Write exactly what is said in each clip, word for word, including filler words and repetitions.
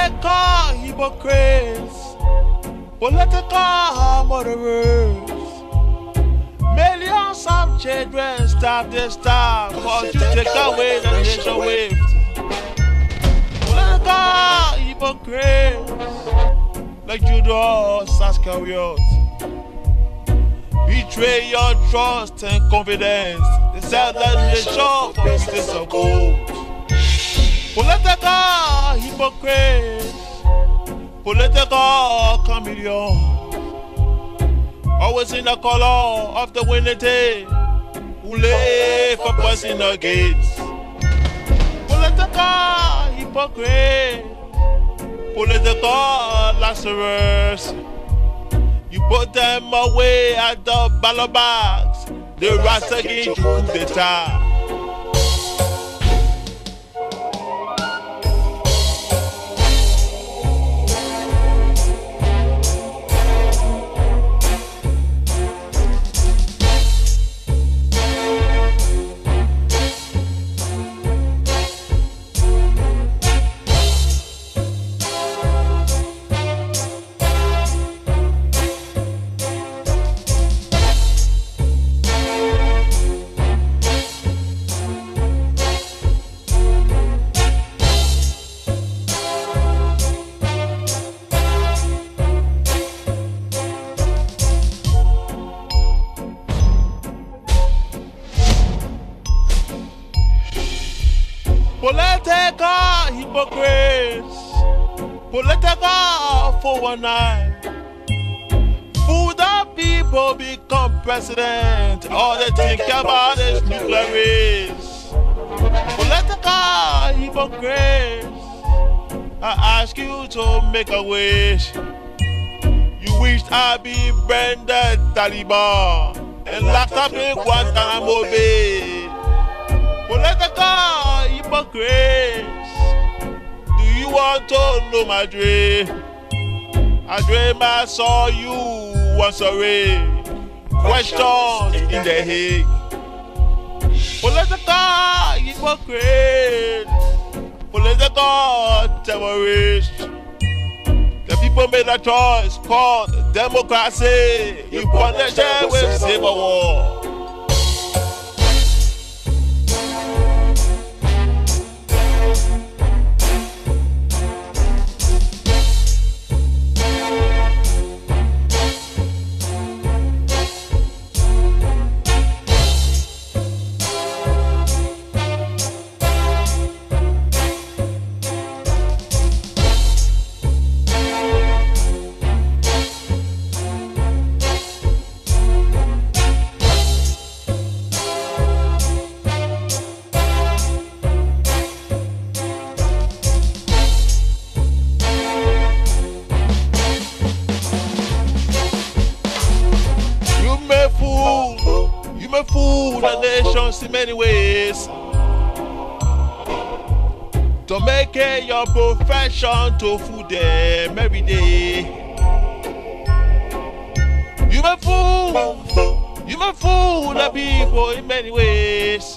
political hypocrites, political murderers. Millions of children starve this time, cause you take away the nation wave. Political hypocrites, like Judas Iscariot, betray your trust and confidence. They sell the nation for pieces of gold. Political hypocrites, political chameleons, always in the color of the winning day, who lay for personal gates. Political hypocrites, political lacerers, you put them away at the ballot box, they rise against you coup d'etat. Political hypocrites, political four one nine. Fool the people, become president. All they think about is nuclear race. Political hypocrites, I ask you to make a wish. You wished I'd be branded Taliban and locked up in Guantanamo Bay. Political hypocrites, do you want to know my dream? I dream I saw you once already. Questions in the Hague. Political hypocrites, political terrorists. The people made a choice called democracy. You punish them with civil war. Fool the nations in many ways to make it your profession to fool them every day. You may fool, you may fool the people in many ways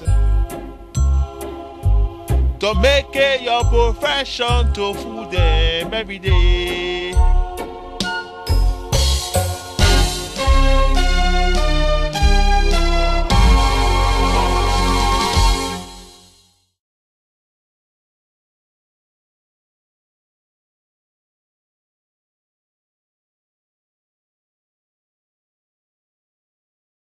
to make it your profession to fool them every day.